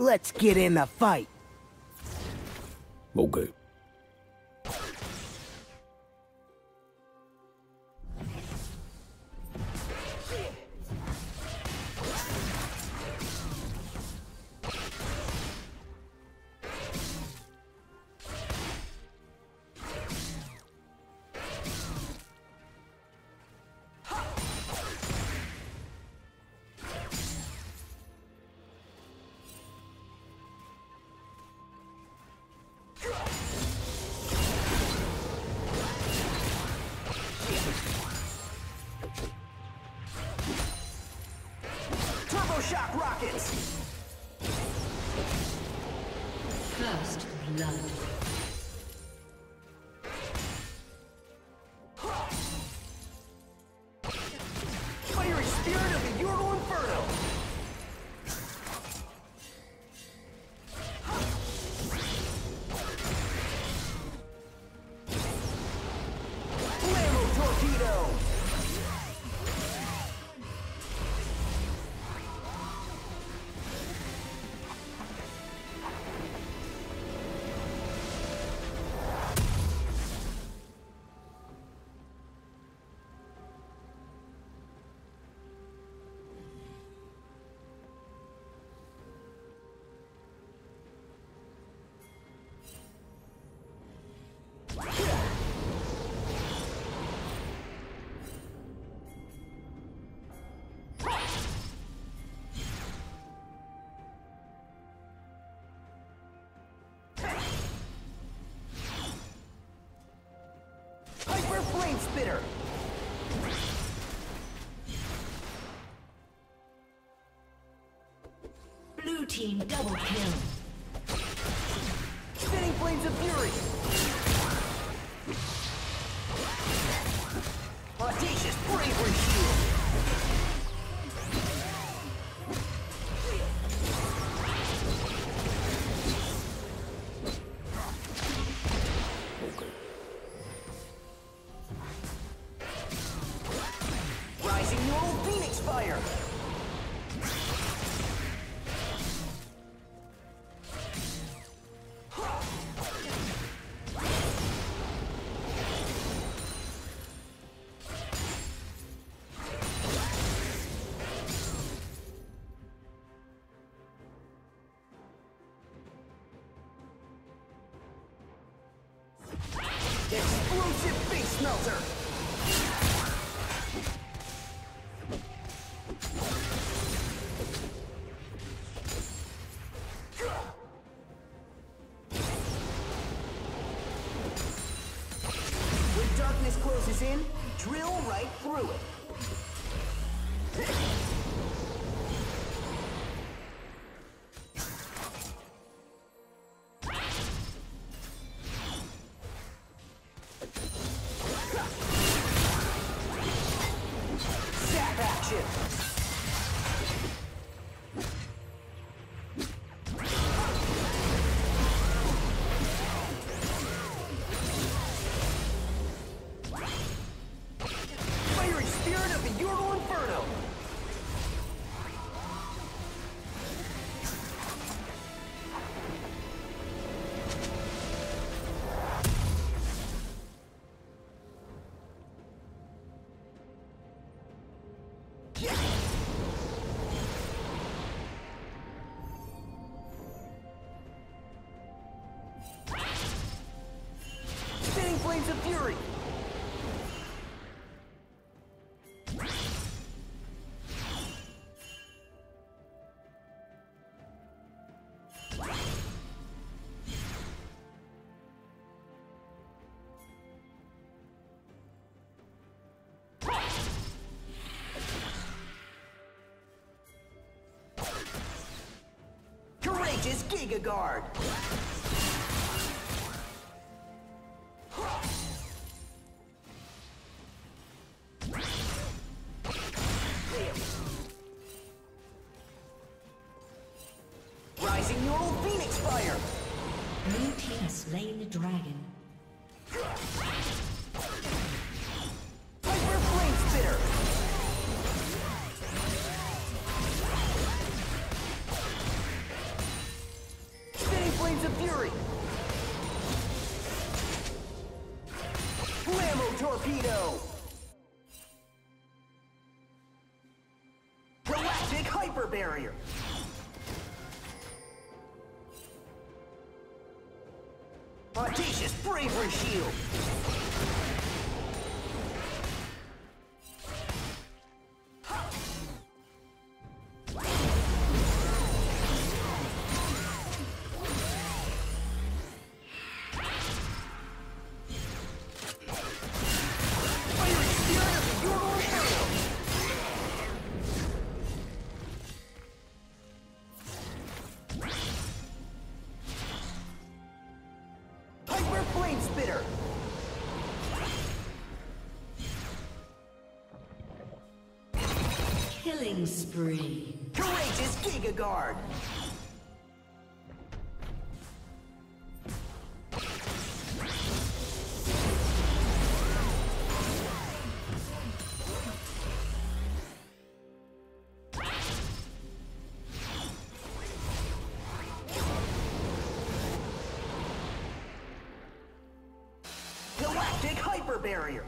Let's get in the fight. Okay. Shock rockets! First blood. Spitter. Blue team double kill. Spinning flames of fury. Audacious bravery shield. Explosive face melter! When darkness closes in, drill right through it. Flames of fury. Courageous Giga Guard. Slain the dragon. Hyper flame spitter. torpedo! Proactic hyper barrier! Audacious bravery shield! Killing spree. Courageous Giga Guard. Galactic Hyper Barrier.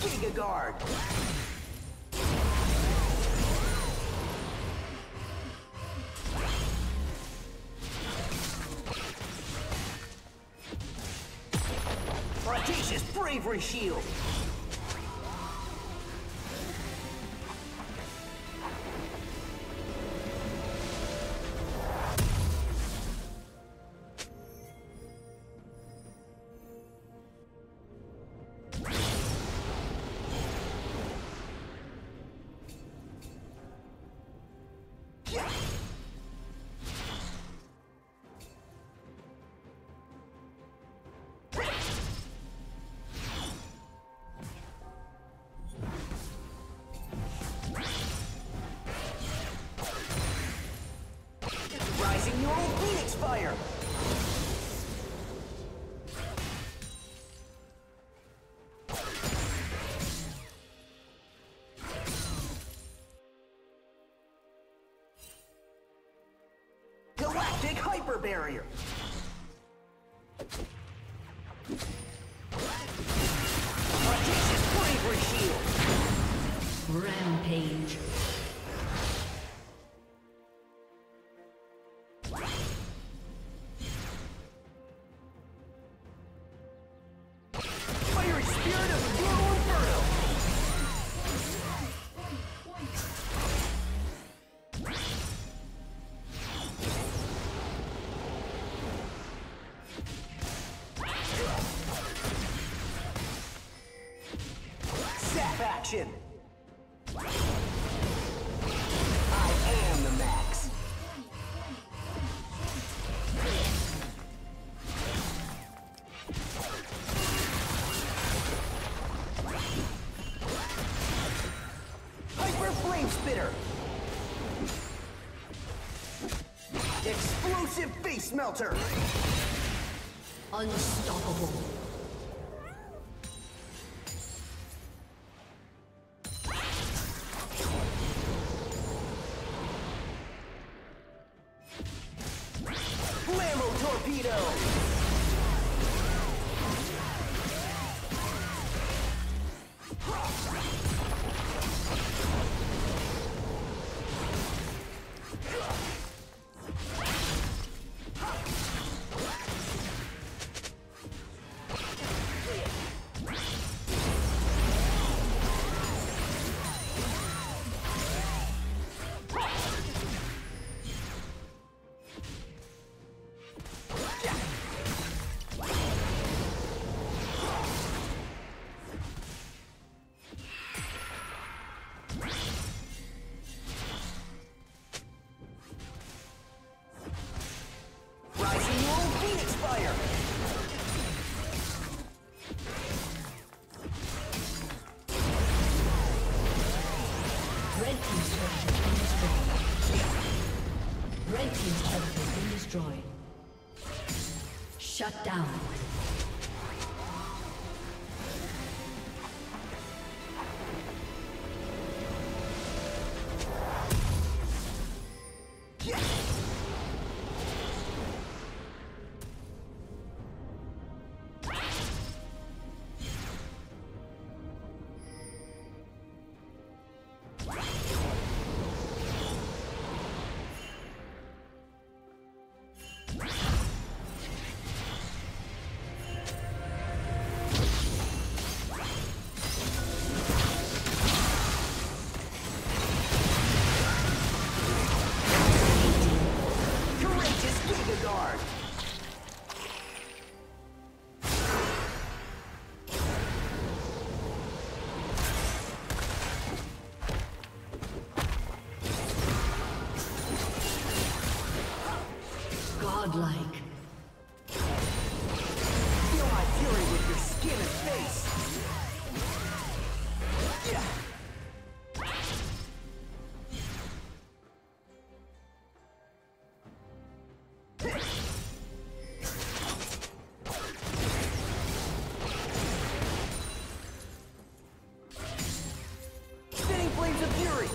Giga Guard. Audacious bravery shield. Fire! Galactic Hyper Barrier! Audacious Bravery Shield! Rampage! I am the max. Hyper Flame Spitter. Explosive Face Melter. Unstoppable. Torpedo! Shut down. Godlike. Feel my fury with your skin and face. Spinning flames of fury.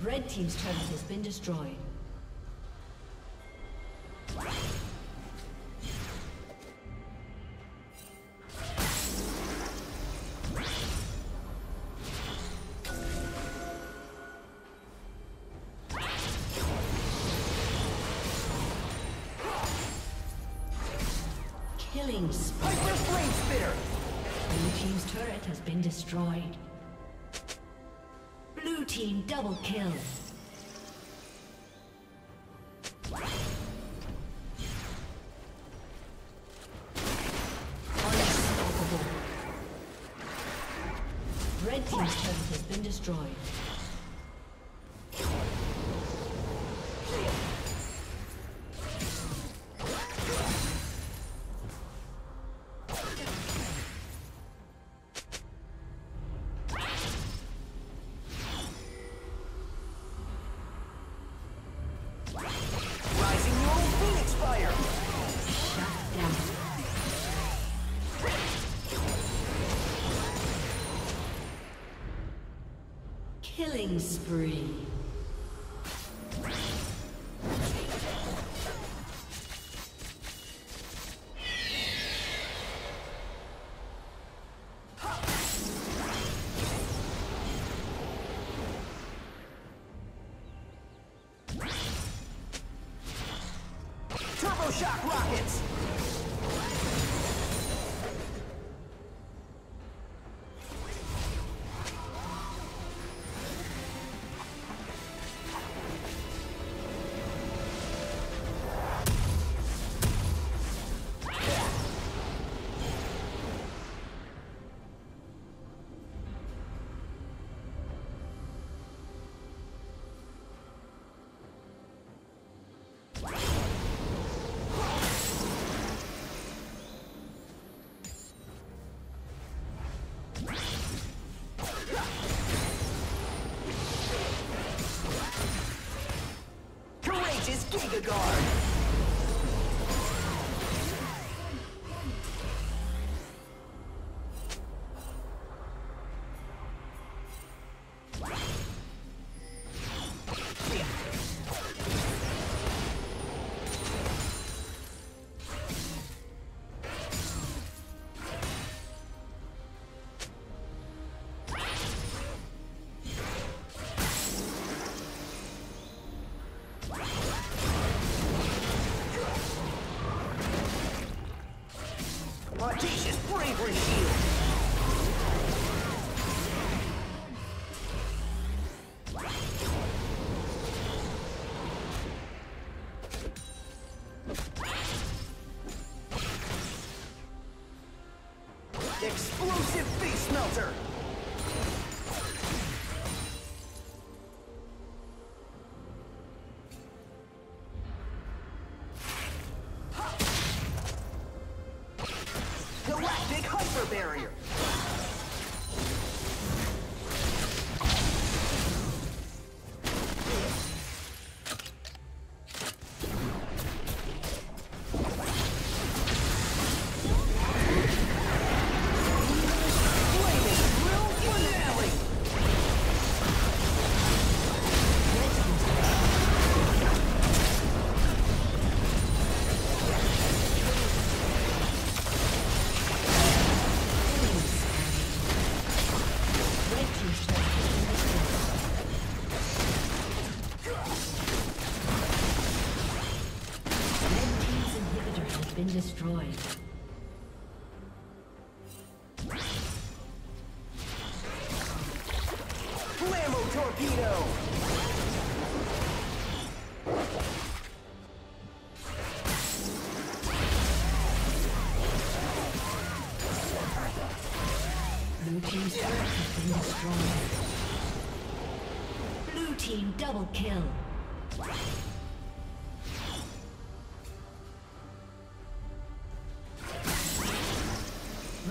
Red team's turret has been destroyed. Killing spree. Hyper flame spitter. Blue team's turret has been destroyed. Team double kill. Unstoppable. Red team's turret has been destroyed. Killing spree. Turbo shock rockets. Giga guard. audacious bravery shield! Barrier. Blue team's turret has been destroyed. Blue team double kill.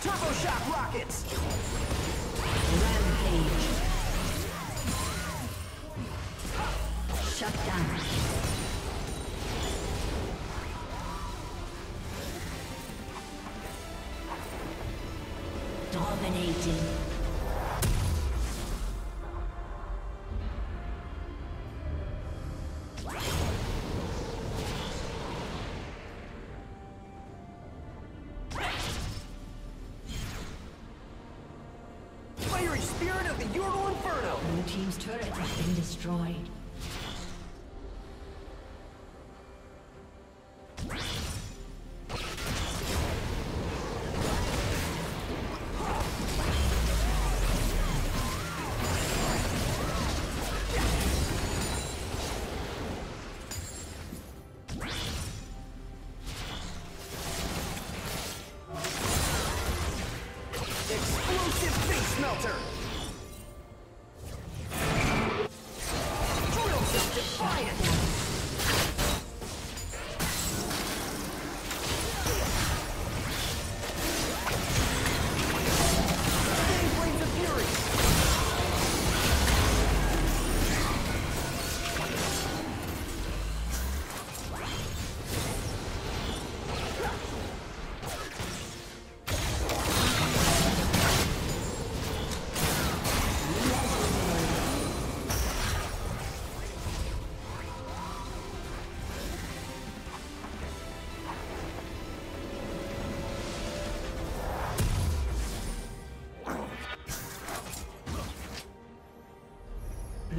Turbo shock rockets. Rampage. Shut down. Dominating. Fiery spirit of the Yordle Inferno. Blue team's turret has been destroyed. Blue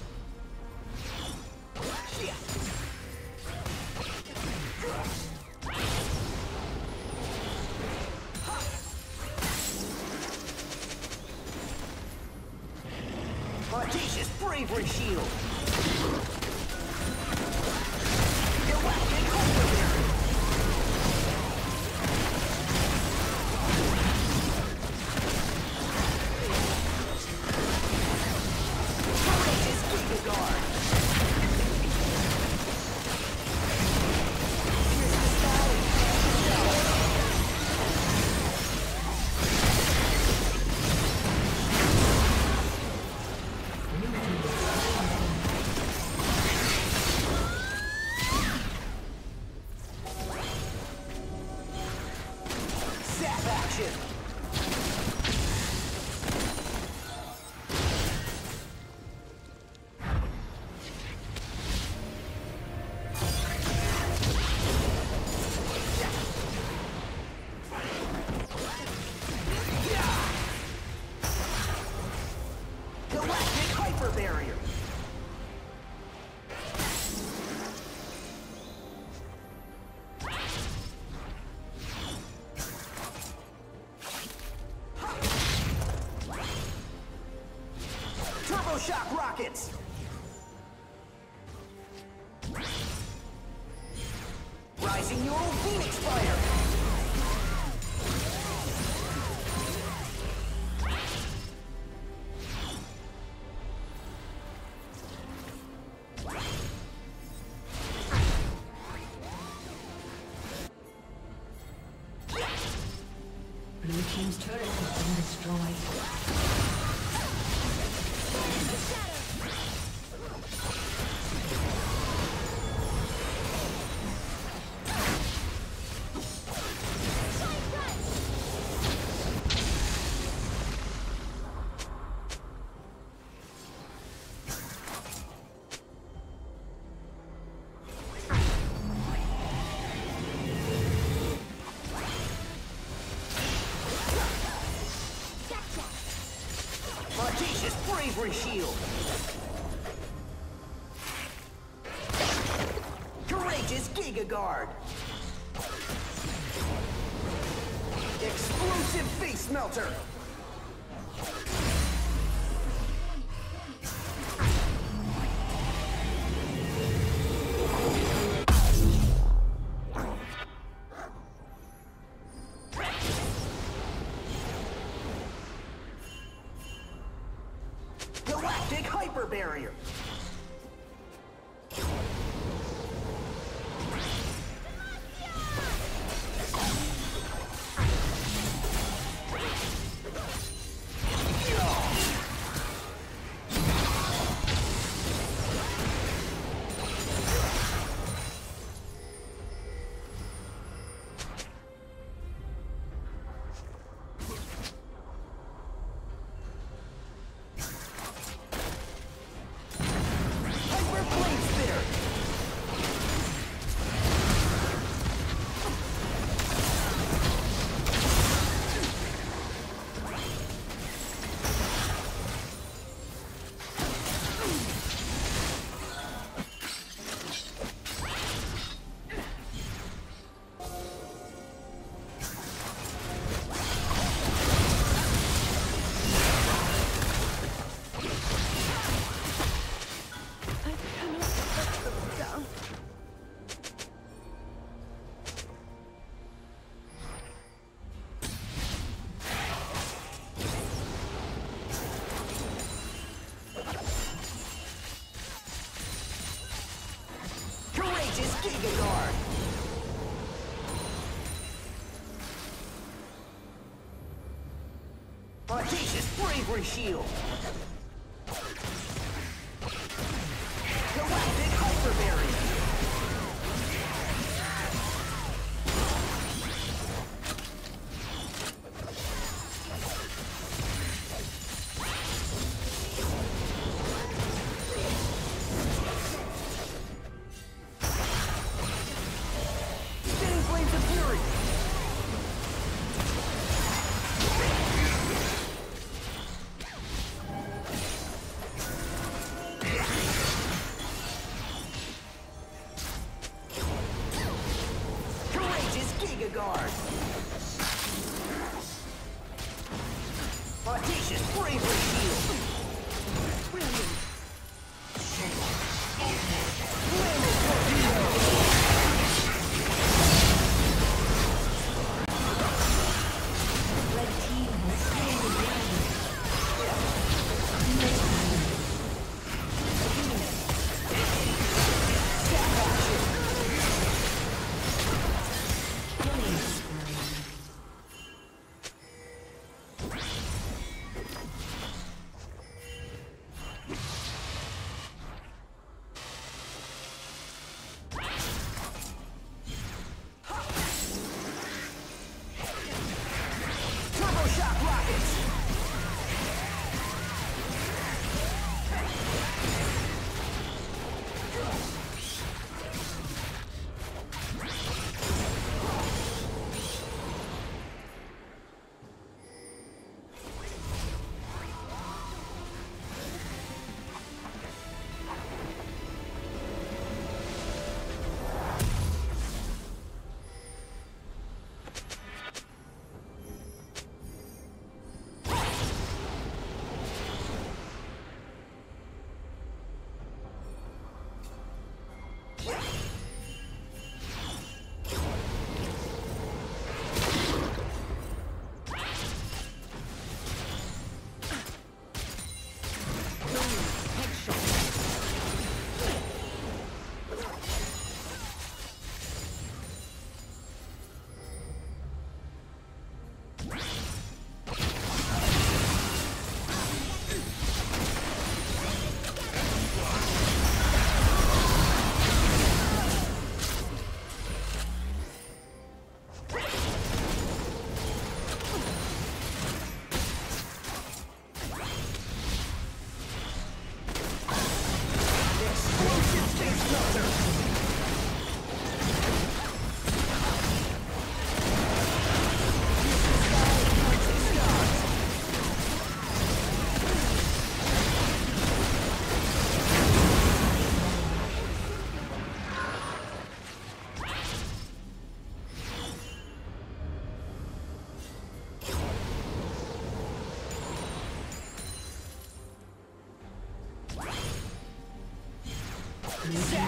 Audacious bravery shield. electroshock rockets! Rising neural phoenix fire! Bravery shield. Courageous Giga Guard. Explosive face melter. Barrier. Giga Guard! Audacious Bravery Shield! Galactic Hyper Barrier!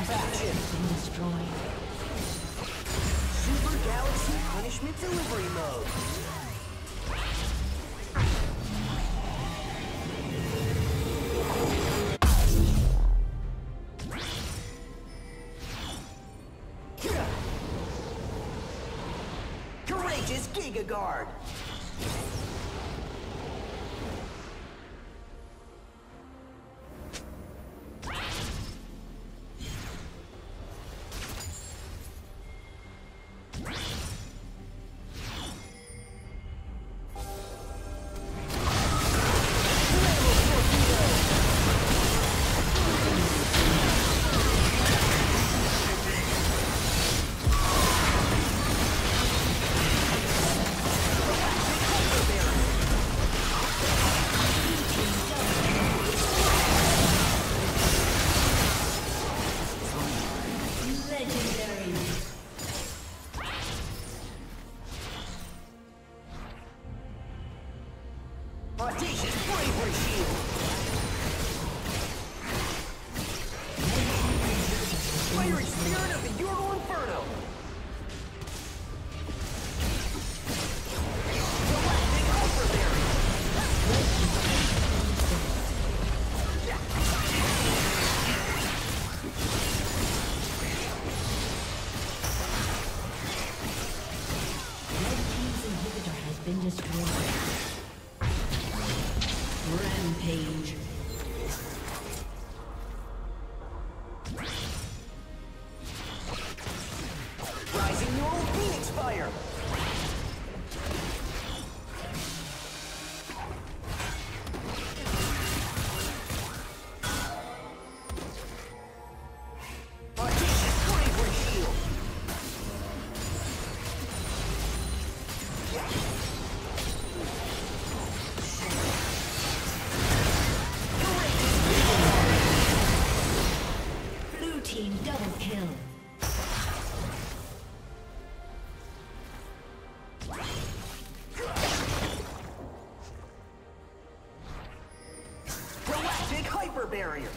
Rampage has been destroyed. Super Galaxy Punishment Delivery Mode. Courageous Giga Guard. Audacious bravery shield! Fiery spirit of the Ural Inferno! Galactic Ultra Barrier! Red Team's inhibitor has been destroyed. Rampage. Rising Neural Phoenix Fire. Audacious Bravery Shield. Barrier.